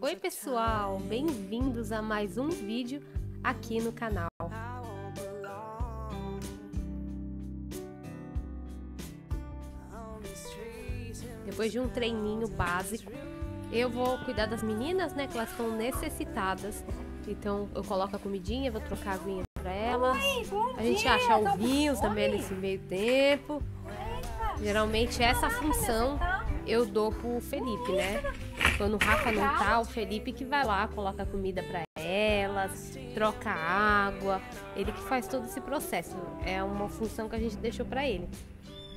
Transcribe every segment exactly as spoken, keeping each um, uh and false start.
Oi pessoal, bem-vindos a mais um vídeo aqui no canal. Depois de um treininho básico, eu vou cuidar das meninas, né, que elas estão necessitadas. Então eu coloco a comidinha, vou trocar a aguinha pra elas. A gente acha ovinhos também nesse meio tempo. Geralmente essa função eu dou pro Felipe, né? Quando o Rafa não tá, o Felipe que vai lá, coloca a comida pra elas, troca a água, ele que faz todo esse processo. É uma função que a gente deixou pra ele.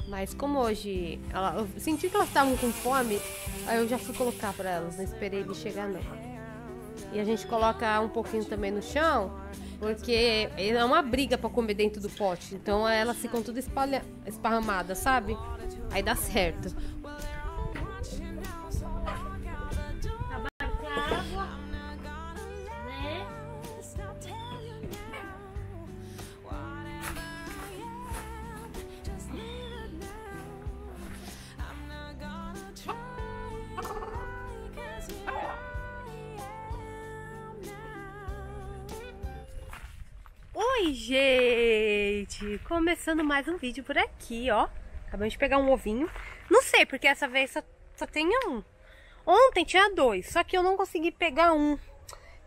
Mas como hoje ela, eu senti que elas estavam com fome, aí eu já fui colocar pra elas, não esperei ele chegar não. E a gente coloca um pouquinho também no chão, porque é uma briga pra comer dentro do pote, então elas ficam tudo espalha, esparramadas, sabe? Aí dá certo. Oi gente, começando mais um vídeo por aqui, ó. Acabamos de pegar um ovinho. Não sei, porque essa vez só, só tem um. Ontem tinha dois, só que eu não consegui pegar um.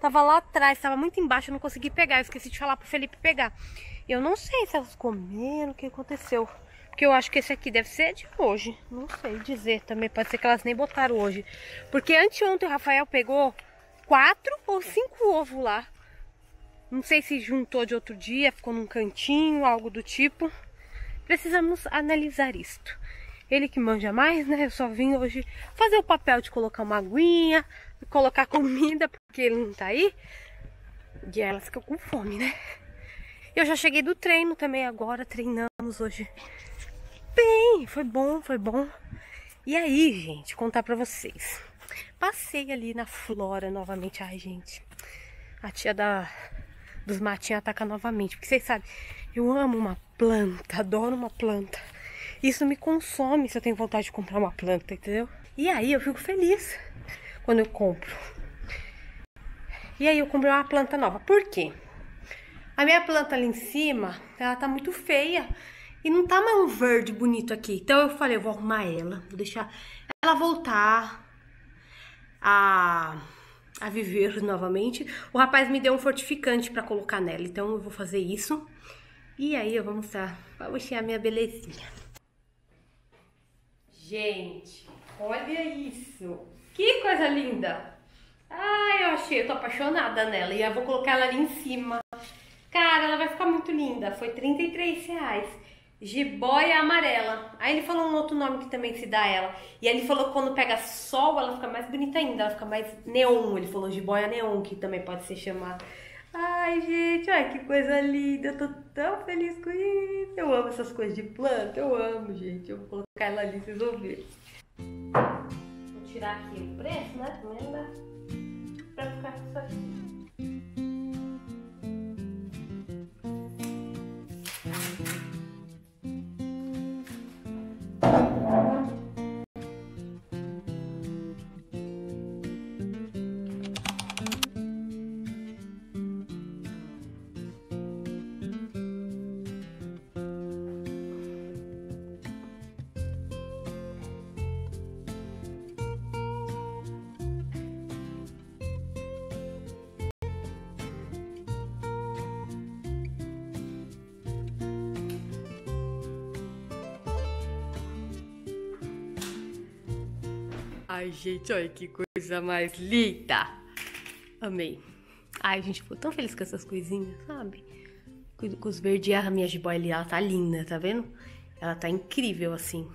Tava lá atrás, tava muito embaixo, eu não consegui pegar. Eu esqueci de falar pro Felipe pegar. Eu não sei se elas comeram, o que aconteceu. Porque eu acho que esse aqui deve ser de hoje. Não sei dizer também, pode ser que elas nem botaram hoje. Porque anteontem o Rafael pegou quatro ou cinco ovos lá. Não sei se juntou de outro dia, ficou num cantinho, algo do tipo. Precisamos analisar isto. Ele que manja mais, né? Eu só vim hoje fazer o papel de colocar uma aguinha, colocar comida, porque ele não tá aí. E elas ficam com fome, né? Eu já cheguei do treino também agora, treinamos hoje. Bem, foi bom, foi bom. E aí, gente, contar pra vocês. Passei ali na Flora novamente. Ai, gente, a tia da... dos matinhos ataca novamente, porque vocês sabem, eu amo uma planta, adoro uma planta. Isso me consome se eu tenho vontade de comprar uma planta, entendeu? E aí eu fico feliz quando eu compro. E aí eu comprei uma planta nova. Por quê? A minha planta ali em cima, ela tá muito feia e não tá mais um verde bonito aqui. Então eu falei, eu vou arrumar ela, vou deixar ela voltar a... a viver novamente. O rapaz me deu um fortificante pra colocar nela, então eu vou fazer isso. E aí eu vou mostrar, vou encher a minha belezinha. Gente, olha isso! Que coisa linda! Ai, eu achei, eu tô apaixonada nela. E eu vou colocar ela ali em cima. Cara, ela vai ficar muito linda. Foi trinta e três reais. Jiboia amarela. Aí ele falou um outro nome que também se dá a ela. E aí ele falou que quando pega sol, ela fica mais bonita ainda. Ela fica mais neon. Ele falou jiboia neon, que também pode se chamar. Ai, gente, olha que coisa linda. Eu tô tão feliz com isso. Eu amo essas coisas de planta. Eu amo, gente. Eu vou colocar ela ali, vocês vão ver. Vou tirar aqui o preço, né? Lembra? Pra ficar com isso aqui. Ai, gente, olha que coisa mais linda! Amei! Ai, gente, ficou tão feliz com essas coisinhas, sabe? Cuido com os verdes. A minha jiboia ali, ela tá linda, tá vendo? Ela tá incrível, assim.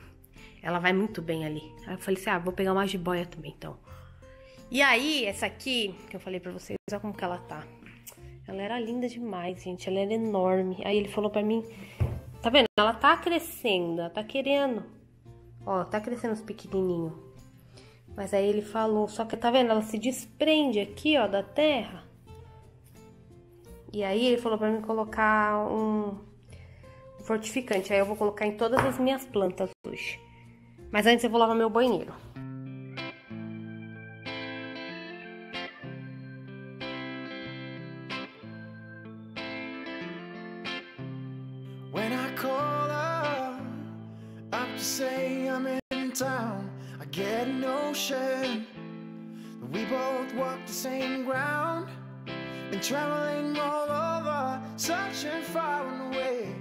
Ela vai muito bem ali. Aí eu falei assim, ah, vou pegar uma jiboia também, então. E aí, essa aqui, que eu falei pra vocês, olha como que ela tá. Ela era linda demais, gente. Ela era enorme. Aí ele falou pra mim, tá vendo? Ela tá crescendo, ela tá querendo. Ó, tá crescendo os pequenininhos. Mas aí ele falou, só que tá vendo, ela se desprende aqui, ó, da terra. E aí ele falou pra mim colocar um fortificante. Aí eu vou colocar em todas as minhas plantas hoje. Mas antes eu vou lavar meu banheiro. When I call her up to say I'm in town, I get a notion that we both walk the same ground. Been traveling all over, searching far and away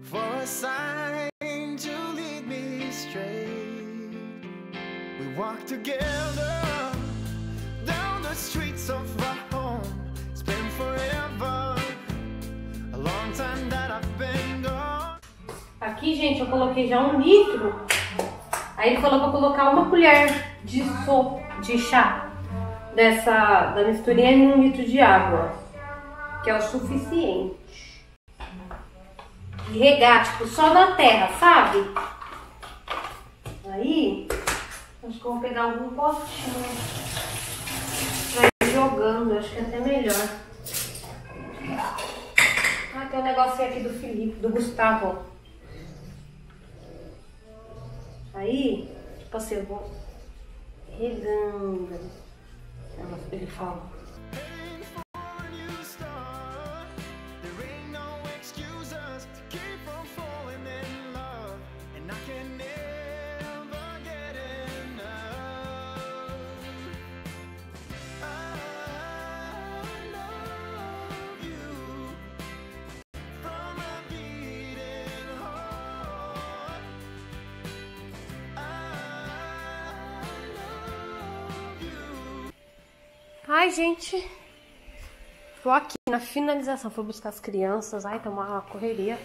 for a sign to lead me straight. We walk together down the streets of our home. It's been forever, a long time that I've been gone. Aqui, gente, eu coloquei já um litro. Aí ele falou pra colocar uma colher de sopa, de chá dessa, da misturinha, em um litro de água, que é o suficiente. E regar, tipo, só na terra, sabe? Aí, acho que eu vou pegar algum potinho pra ir jogando, acho que é até melhor. Ah, tem um negocinho aqui do Felipe, do Gustavo. Aí, tipo assim, eu vou regando. Ele fala. Ai, gente, vou aqui na finalização, fui buscar as crianças, ai, tá uma correria.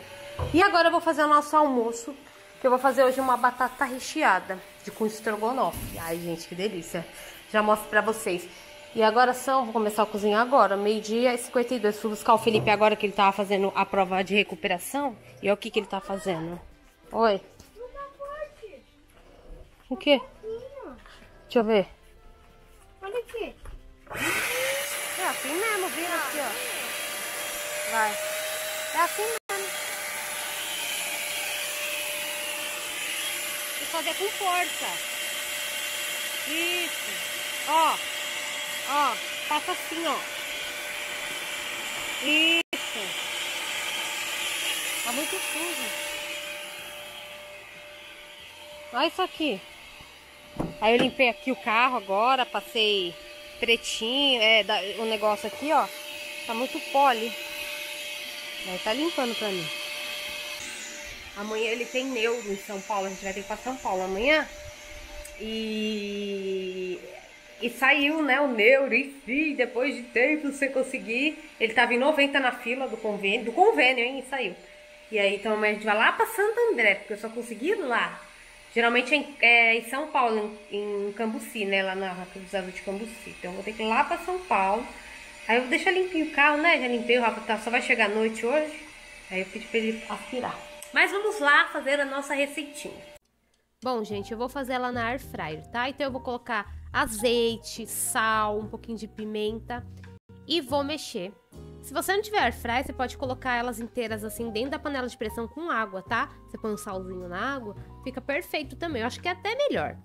E agora eu vou fazer o nosso almoço, que eu vou fazer hoje uma batata recheada, de com estrogonofe. Ai, gente, que delícia, já mostro pra vocês. E agora são, vou começar a cozinhar agora, meio-dia e cinquenta e dois, fui buscar o Felipe agora que ele tava fazendo a prova de recuperação. E olha o que que ele tá fazendo. Oi. O que? Deixa eu ver. Olha aqui. É assim mesmo, vira aqui, ó. Vai. É assim mesmo. Tem que fazer com força. Isso. Ó. Ó. Passa assim, ó. Isso. Tá muito sujo. Olha isso aqui. Aí eu limpei aqui o carro agora, passei pretinho, é, da, o negócio aqui, ó, tá muito pó ali. Aí tá limpando pra mim. Amanhã ele tem neuro em São Paulo, a gente vai ter que ir pra São Paulo amanhã. E... E saiu, né, o neuro, e sim, depois de tempo você conseguir. Ele tava em noventa na fila do convênio, do convênio, hein, e saiu. E aí, então amanhã a gente vai lá pra Santo André, porque eu só consegui ir lá. Geralmente é em, é em São Paulo, em, em Cambuci, né? Lá na Rafa dos Azul de Cambuci. Então eu vou ter que ir lá pra São Paulo. Aí eu vou deixar limpinho o carro, né? Já limpei o Rafa, tá, só vai chegar à noite hoje. Aí eu pedi pra ele aspirar. Mas vamos lá fazer a nossa receitinha. Bom, gente, eu vou fazer ela na air fryer, tá? Então eu vou colocar azeite, sal, um pouquinho de pimenta e vou mexer. Se você não tiver air fryer, você pode colocar elas inteiras assim dentro da panela de pressão com água, tá? Você põe um salzinho na água, fica perfeito também. Eu acho que é até melhor.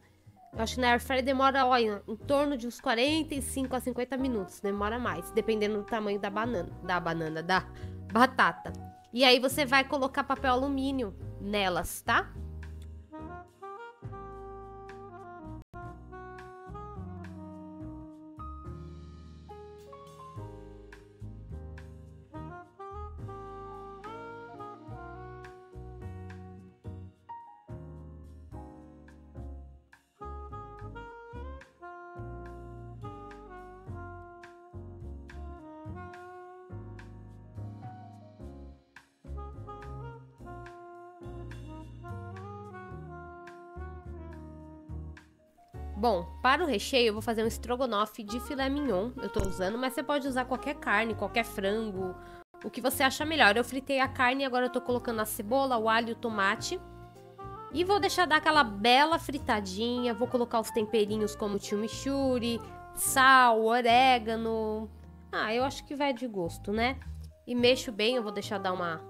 Eu acho que na air fryer demora, olha, em torno de uns quarenta e cinco a cinquenta minutos, demora mais, dependendo do tamanho da banana, da banana, da batata. E aí você vai colocar papel alumínio nelas, tá? Bom, para o recheio eu vou fazer um estrogonofe de filé mignon, eu tô usando, mas você pode usar qualquer carne, qualquer frango, o que você acha melhor. Eu fritei a carne e agora eu tô colocando a cebola, o alho e o tomate. E vou deixar dar aquela bela fritadinha, vou colocar os temperinhos como chimichurri, sal, orégano. Ah, eu acho que vai de gosto, né? E mexo bem, eu vou deixar dar uma,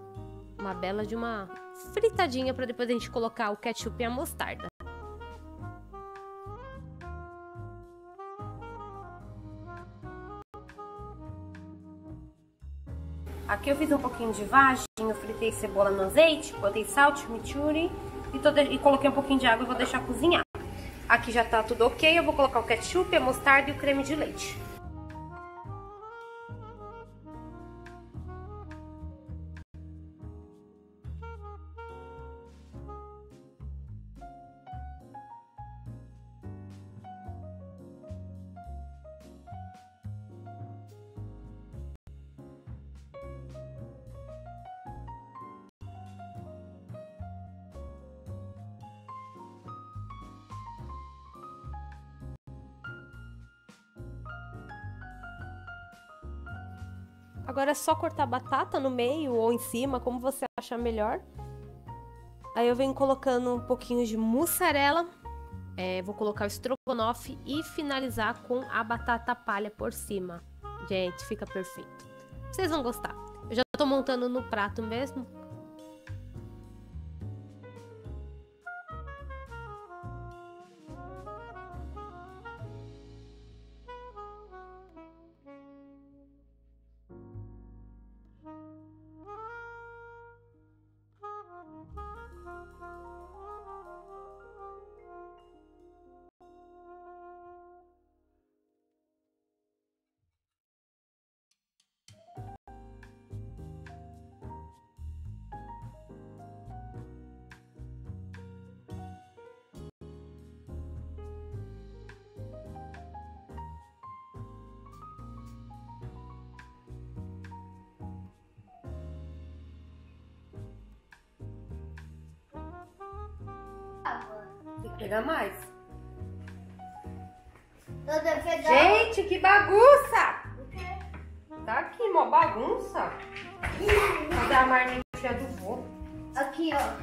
uma bela de uma fritadinha pra depois a gente colocar o ketchup e a mostarda. Aqui eu fiz um pouquinho de vagem, Eu fritei cebola no azeite, botei sal, chimichurri e, tô de... e coloquei um pouquinho de água e vou deixar cozinhar. Aqui já tá tudo ok, eu vou colocar o ketchup, a mostarda e o creme de leite. Agora é só cortar a batata no meio ou em cima, como você achar melhor. Aí eu venho colocando um pouquinho de mussarela. É, vou colocar o estrogonofe e finalizar com a batata palha por cima. Gente, fica perfeito. Vocês vão gostar. Eu já tô montando no prato mesmo. Pegar mais. Gente, que bagunça! Tá aqui, mó bagunça. Cadê a marmitinha do vô? Aqui, ó.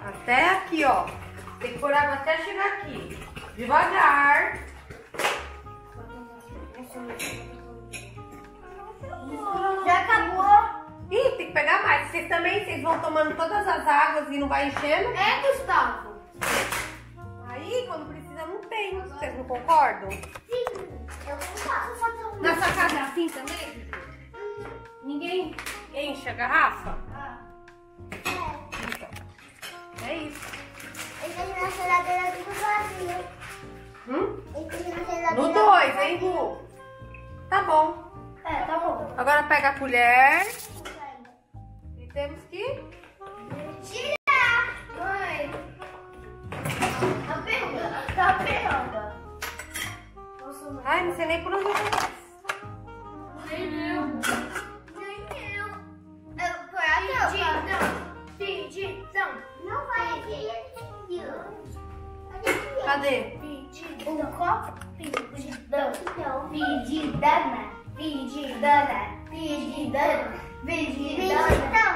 Até aqui, ó. Tem que pôr água até chegar aqui. Devagar. Já acabou. Ih, tem que pegar mais. Vocês também, vocês vão tomando todas as águas e não vai enchendo? É, Gustavo. Aí, quando precisa, não tem. Agora... Vocês não concordam? Sim, eu concordo. Só tô... Na sua casa assim também? Hum. Ninguém enche a garrafa? Ah. É. Então, é isso. Eu tenho na geladeira tudo vazio. Hum? Eu tenho na geladeira no dois, hein, Gu? Tá bom. É, tá bom. Agora pega a colher. Temos que tirar! Mãe! Tá pegando, tá pegando! Ai, não sei nem por onde eu vou. Nem eu! Nem eu! Eu vou a Pedidão! Não vai aqui! Cadê? Pedidão! Um copo? Pedidão! Pedidana! Pedidana! Pedidana! Vigilância, vigilância.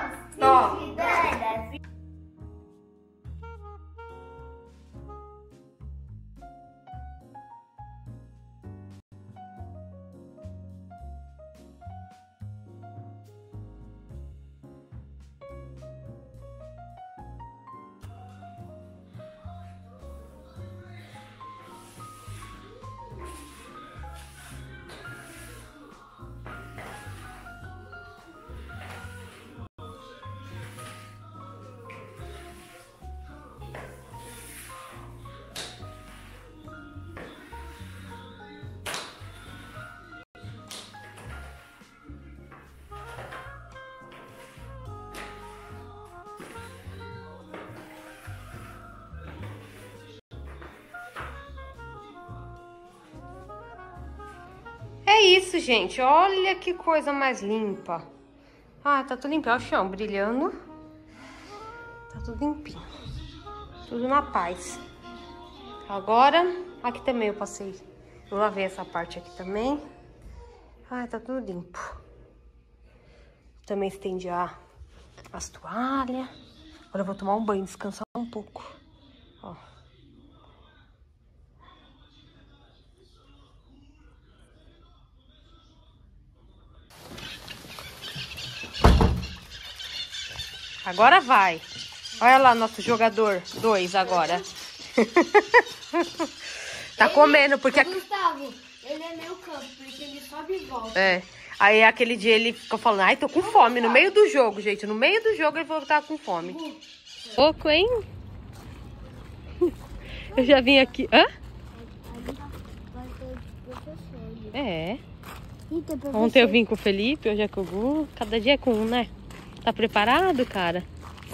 Isso, gente, olha que coisa mais limpa. Ah, tá tudo limpinho, o chão brilhando. Tá tudo limpinho. Tudo na paz. Agora, aqui também eu passei. Eu lavei essa parte aqui também. Ah, tá tudo limpo. Também estendi a, as toalhas. Agora eu vou tomar um banho, descansar um pouco. Ó. Agora vai. Olha lá nosso jogador dois agora. Tá comendo porque... Gustavo, Ele é meio campo, porque ele sobe e volta. É. Aí aquele dia ele ficou falando, ai, tô com fome. No meio do jogo, gente. No meio do jogo ele falou que tava com fome. Pouco, hein? Eu já vim aqui. Hã? É. Ontem eu vim com o Felipe, hoje é com o Gu. Cada dia é com um, né? Tá preparado, cara?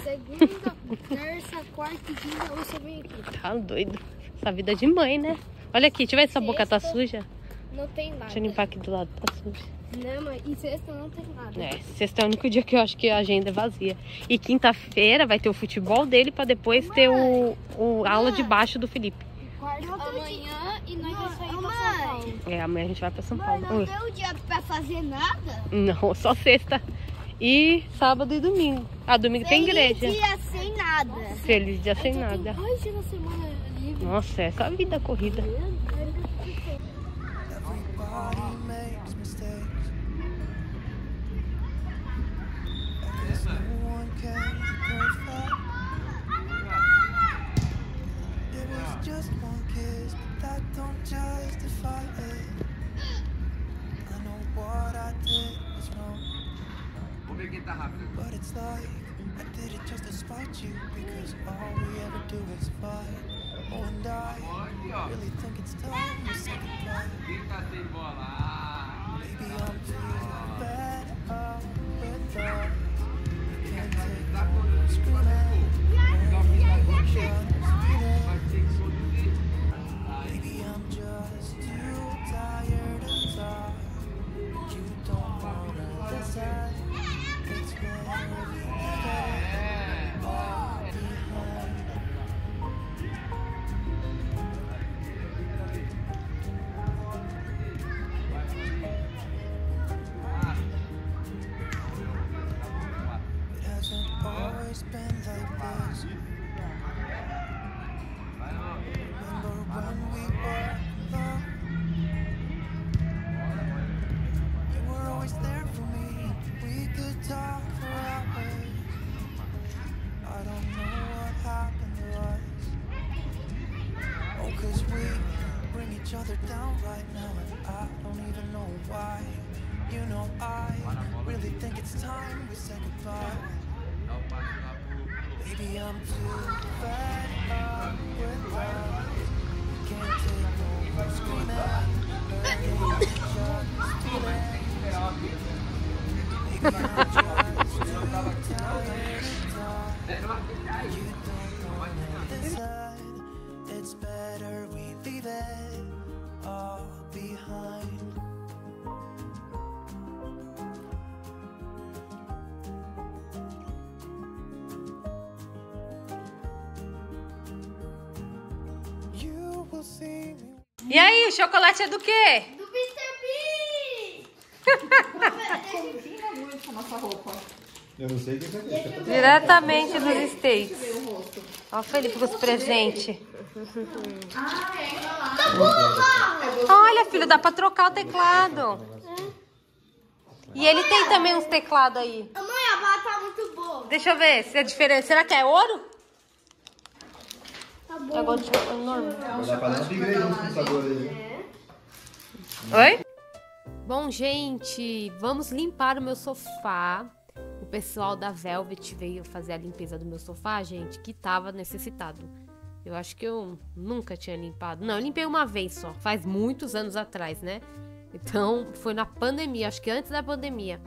Segunda, terça, quarta e quinta você vem aqui. Tá doido. Essa vida é de mãe, né? Olha aqui, deixa eu ver se a boca tá suja. Não tem nada. Deixa eu limpar aqui do lado, tá sujo. Não, mãe, e sexta não tem nada. É, sexta é o único dia que eu acho que a agenda é vazia. E quinta-feira vai ter o futebol dele pra depois mãe, ter o, o aula mãe, de baixo do Felipe. Quarta, amanhã e nós vamos sair pra São Paulo. É, amanhã a gente vai pra São Paulo. Mãe, não deu um dia pra fazer nada? Não, só sexta. E sábado e domingo. Ah, domingo tem igreja. Feliz dia sem nada. Feliz dia sem nada. Dois dias na semana livre. Nossa, essa vida corrida. But it's like I did it just to spite you, because all we ever do is fight. Oh, and I really think it's time to say goodbye. Maybe I'm feeling bad up with us. I can't take that one screaming. Maybe I'm just Maybe I'm just too tired to talk. You don't wanna decide. Maybe I'm too fed up with love. Can't take no screaming. Maybe I'm just too tired to talk. You don't wanna decide. It's better we leave it all behind. E aí, o chocolate é do quê? Do mister Bean! Nossa roupa. Eu não sei o que isso aqui é. Diretamente dos States. Olha o Felipe com os presentes. Ah, é. Olha, filho, dá pra trocar o teclado. E ele tem também uns teclados aí. Mãe, a barra tá muito boa. Deixa eu ver se é diferente. Será que é ouro? Agora deixa eu normal. Oi? Bom, gente, vamos limpar o meu sofá. O pessoal da Velvet veio fazer a limpeza do meu sofá, gente, que tava necessitado. Eu acho que eu nunca tinha limpado. Não, eu limpei uma vez só, faz muitos anos atrás, né? Então, foi na pandemia, acho que antes da pandemia.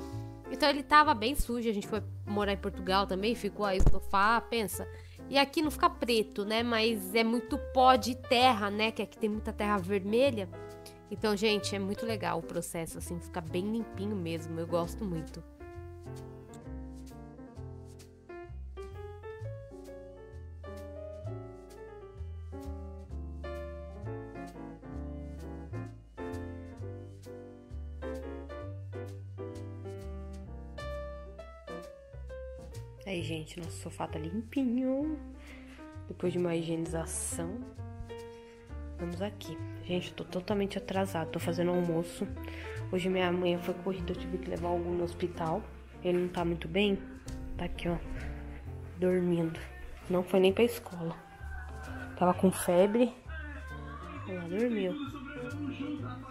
Então, ele tava bem sujo, a gente foi morar em Portugal também, ficou aí o sofá, pensa... E aqui não fica preto, né? Mas é muito pó de terra, né? Que aqui tem muita terra vermelha. Então, gente, é muito legal o processo, assim. Fica bem limpinho mesmo. Eu gosto muito. Aí, gente, nosso sofá tá limpinho. Depois de uma higienização, vamos aqui. Gente, eu tô totalmente atrasada, tô fazendo almoço. Hoje minha mãe foi corrida, eu tive que levar o Gu no hospital. Ele não tá muito bem, tá aqui, ó, dormindo. Não foi nem pra escola. Tava com febre. Ela dormiu.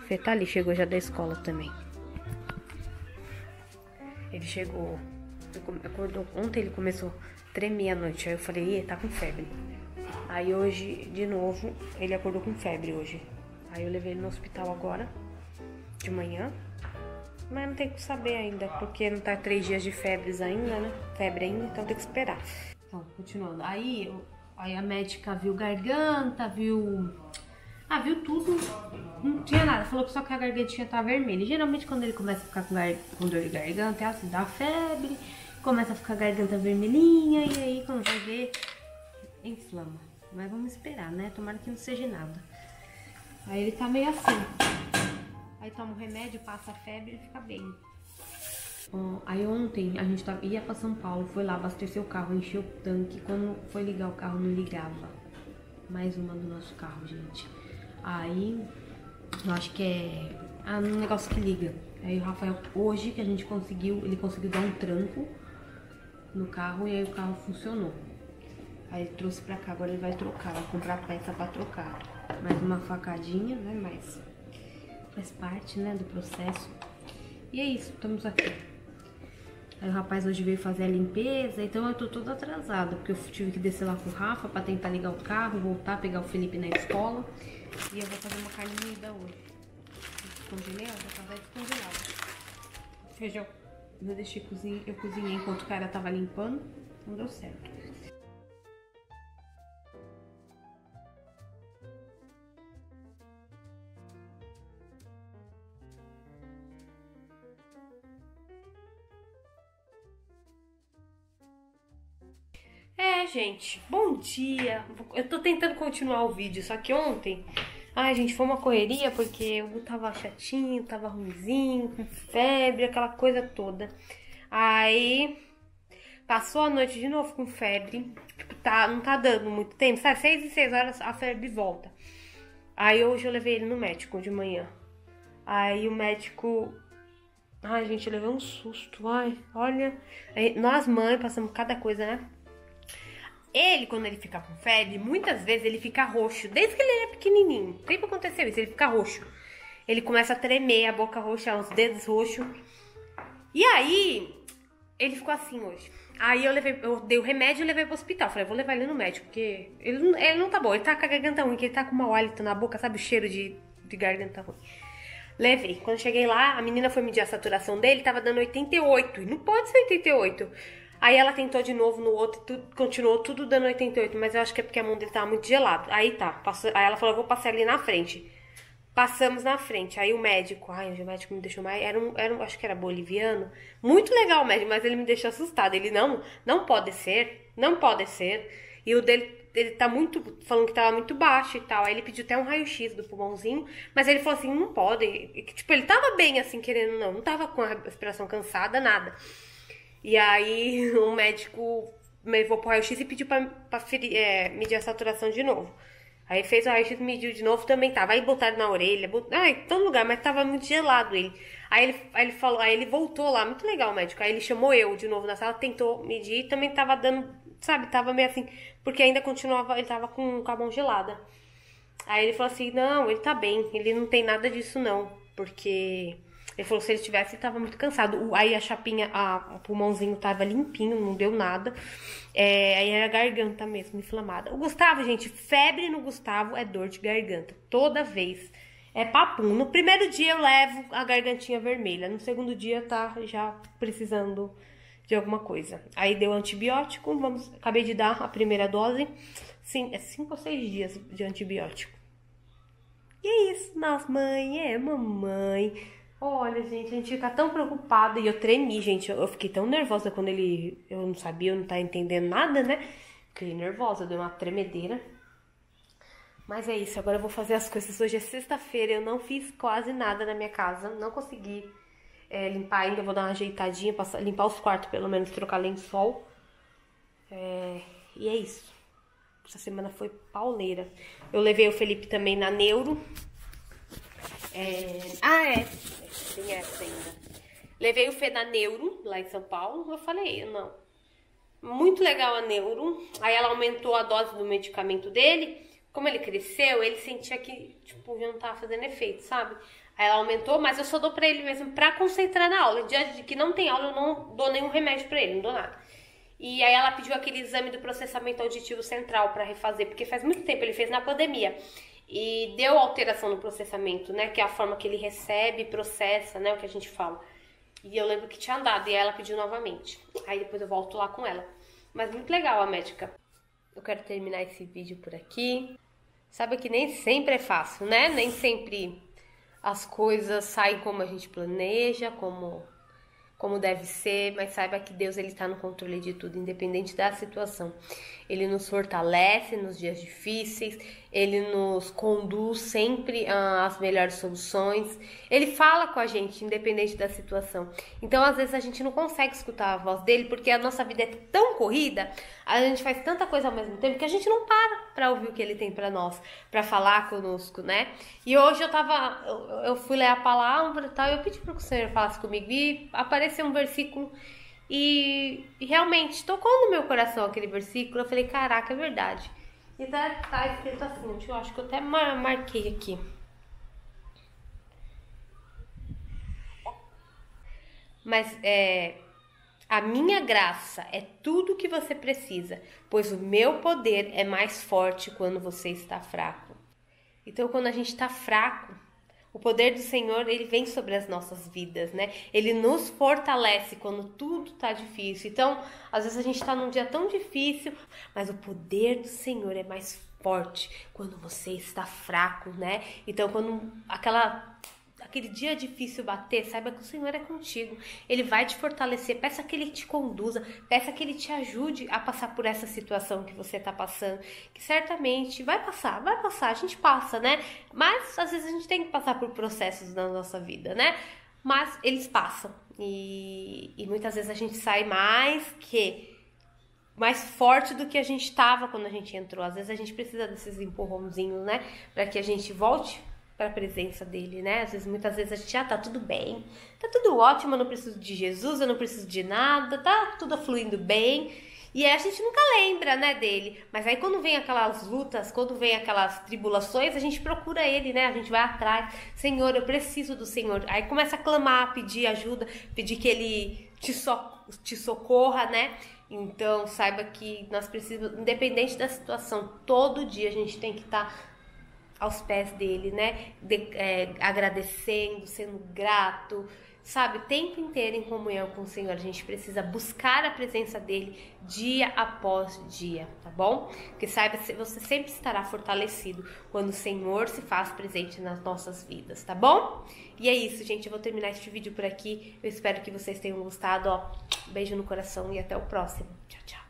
Fê tá ali, chegou já da escola também. Ele chegou, acordou, ontem ele começou a tremer à noite, aí eu falei, ih, tá com febre. Aí hoje, de novo, ele acordou com febre hoje. Aí eu levei ele no hospital agora, de manhã. Mas não tem que saber ainda, porque não tá três dias de febres ainda, né? Febre ainda, então tem que esperar. Então, continuando. Aí, aí a médica viu garganta, viu... Ah, viu tudo, não tinha nada. Falou que só que a gargantinha tá vermelha. E, geralmente quando ele começa a ficar com, gar... com dor de garganta, é assim, dá febre, começa a ficar a garganta vermelhinha, e aí quando vai ver, inflama. Mas vamos esperar, né? Tomara que não seja nada. Aí ele tá meio assim. Aí toma o remédio, passa a febre e fica bem. Bom, aí ontem a gente tava, ia pra São Paulo, foi lá abastecer o carro, encheu o tanque. Quando foi ligar o carro, não ligava. Mais uma do nosso carro, gente. Aí, eu acho que é ah, um negócio que liga. Aí o Rafael, hoje que a gente conseguiu, ele conseguiu dar um tranco no carro e aí o carro funcionou. Aí ele trouxe pra cá, agora ele vai trocar, vai comprar peça pra trocar. Mais uma facadinha, né, mas... faz parte, né, do processo. E é isso, estamos aqui. Aí o rapaz hoje veio fazer a limpeza, então eu tô toda atrasada, porque eu tive que descer lá com o Rafa pra tentar ligar o carro, voltar, pegar o Felipe na escola. E eu vou fazer uma carne moída hoje. Descongelei, eu vou fazer descongelado. Feijão. Eu deixei cozinhar, eu cozinhei enquanto o cara tava limpando, não deu certo. Gente, bom dia. Eu tô tentando continuar o vídeo, só que ontem... Ai, gente, foi uma correria, porque eu tava chatinho, tava ruimzinho, com febre, aquela coisa toda. Aí, passou a noite de novo com febre. Tipo, tá, não tá dando muito tempo, sabe? Seis e seis horas a febre volta. Aí, hoje eu levei ele no médico de manhã. Aí, o médico... Ai, gente, eu levei um susto, ai, olha... Aí, nós, mães, passamos cada coisa, né? Ele, quando ele fica com febre, muitas vezes ele fica roxo. Desde que ele era pequenininho, sempre aconteceu isso, ele fica roxo. Ele começa a tremer, a boca roxa, os dedos roxos. E aí, ele ficou assim hoje. Aí eu levei, eu dei o remédio e levei pro hospital. Falei, vou levar ele no médico, porque ele não, ele não tá bom. Ele tá com a garganta ruim, que ele tá com mau hálito na boca, sabe o cheiro de, de garganta ruim. Levei. Quando cheguei lá, a menina foi medir a saturação dele, tava dando oitenta e oito. E não pode ser oitenta e oito. Aí ela tentou de novo no outro, tudo, continuou tudo dando oitenta e oito, mas eu acho que é porque a mão dele tava muito gelada. Aí tá, passou, aí ela falou, eu vou passar ali na frente. Passamos na frente, aí o médico, ai, o médico me deixou mais, era um, era um, acho que era boliviano. Muito legal o médico, mas ele me deixou assustada. Ele, não, não pode ser, não pode ser. E o dele, ele tá muito, falando que tava muito baixo e tal. Aí ele pediu até um raio-x do pulmãozinho, mas ele falou assim, não pode. E, tipo, ele tava bem assim, querendo não, não tava com a respiração cansada, nada. E aí o médico me levou pro raio-x e pediu pra, pra ferir, é, medir a saturação de novo. Aí fez o raio-x, mediu de novo, também tava. Aí botaram na orelha, botaram, ah, em todo lugar, mas tava muito gelado ele. Aí ele, aí ele falou, aí ele voltou lá, muito legal o médico. Aí ele chamou eu de novo na sala, tentou medir e também tava dando, sabe, tava meio assim, porque ainda continuava, ele tava com, com a mão gelada. Aí ele falou assim, não, ele tá bem, ele não tem nada disso não, porque... Ele falou que se ele tivesse, ele tava muito cansado. Aí a chapinha, a, o pulmãozinho tava limpinho, não deu nada. É, aí era a garganta mesmo, inflamada. O Gustavo, gente, febre no Gustavo é dor de garganta. Toda vez. É papum. No primeiro dia eu levo a gargantinha vermelha. No segundo dia tá já precisando de alguma coisa. Aí deu antibiótico. Vamos, acabei de dar a primeira dose. Sim, é cinco ou seis dias de antibiótico. E é isso, nossa mãe, é mamãe... Olha, gente, a gente fica tão preocupada. E eu tremi, gente, eu fiquei tão nervosa quando ele... Eu não sabia, eu não tava entendendo nada, né? Fiquei nervosa, deu uma tremedeira. Mas é isso, agora eu vou fazer as coisas. Hoje é sexta-feira, eu não fiz quase nada na minha casa. Não consegui é, limpar ainda, eu vou dar uma ajeitadinha, passar, limpar os quartos, pelo menos, trocar lençol. É, e é isso. Essa semana foi pauleira. Eu levei o Felipe também na neuro. É... Ah, é. Tem essa ainda. Levei o Fê na neuro, lá em São Paulo. Eu falei, não. Muito legal a neuro. Aí ela aumentou a dose do medicamento dele. como ele cresceu, ele sentia que, tipo, já não tava fazendo efeito, sabe? Aí ela aumentou, mas eu só dou pra ele mesmo pra concentrar na aula. Diante de que não tem aula, eu não dou nenhum remédio pra ele, não dou nada. E aí ela pediu aquele exame do processamento auditivo central pra refazer, porque faz muito tempo, ele fez na pandemia. E deu alteração no processamento, né? Que é a forma que ele recebe, processa, né? O que a gente fala. E eu lembro que tinha andado, e aí ela pediu novamente. Aí depois eu volto lá com ela. Mas muito legal a médica. Eu quero terminar esse vídeo por aqui. Sabe que nem sempre é fácil, né? Nem sempre as coisas saem como a gente planeja, como, como deve ser. Mas saiba que Deus, ele tá no controle de tudo, independente da situação. Ele nos fortalece nos dias difíceis. Ele nos conduz sempre às melhores soluções. Ele fala com a gente, independente da situação. Então, às vezes, a gente não consegue escutar a voz dele, porque a nossa vida é tão corrida, a gente faz tanta coisa ao mesmo tempo, que a gente não para pra ouvir o que ele tem pra nós, pra falar conosco, né? E hoje eu tava... Eu, eu fui ler a palavra e tal, eu pedi pro que o Senhor falasse comigo, e apareceu um versículo, e, e realmente tocou no meu coração aquele versículo. Eu falei, caraca, é verdade. E tá, tá escrito assim, eu acho que eu até mar marquei aqui. Mas é... A minha graça é tudo o que você precisa, pois o meu poder é mais forte quando você está fraco. Então, quando a gente está fraco, o poder do Senhor, ele vem sobre as nossas vidas, né? Ele nos fortalece quando tudo tá difícil. Então, às vezes a gente tá num dia tão difícil, mas o poder do Senhor é mais forte quando você está fraco, né? Então, quando aquela... aquele dia difícil bater, saiba que o Senhor é contigo. Ele vai te fortalecer. Peça que Ele te conduza. Peça que Ele te ajude a passar por essa situação que você tá passando. Que certamente vai passar, vai passar. A gente passa, né? Mas, às vezes, a gente tem que passar por processos na nossa vida, né? Mas eles passam. E, e muitas vezes a gente sai mais que... mais forte do que a gente tava quando a gente entrou. Às vezes a gente precisa desses empurrãozinhos, né? Pra que a gente volte... para a presença dele, né? Às vezes, muitas vezes a gente, ah, tá tudo bem, tá tudo ótimo, eu não preciso de Jesus, eu não preciso de nada, tá tudo fluindo bem, e aí a gente nunca lembra, né, dele. Mas aí quando vem aquelas lutas, quando vem aquelas tribulações, a gente procura ele, né? A gente vai atrás, Senhor, eu preciso do Senhor. Aí começa a clamar, pedir ajuda, pedir que ele te, so te socorra, né? Então, saiba que nós precisamos, independente da situação, todo dia a gente tem que estar... tá aos pés dele, né? De, é, agradecendo, sendo grato, sabe? O tempo inteiro em comunhão com o Senhor. A gente precisa buscar a presença dele dia após dia, tá bom? Porque saiba, você sempre estará fortalecido quando o Senhor se faz presente nas nossas vidas, tá bom? E é isso, gente. Eu vou terminar este vídeo por aqui. Eu espero que vocês tenham gostado, ó. Beijo no coração e até o próximo. Tchau, tchau.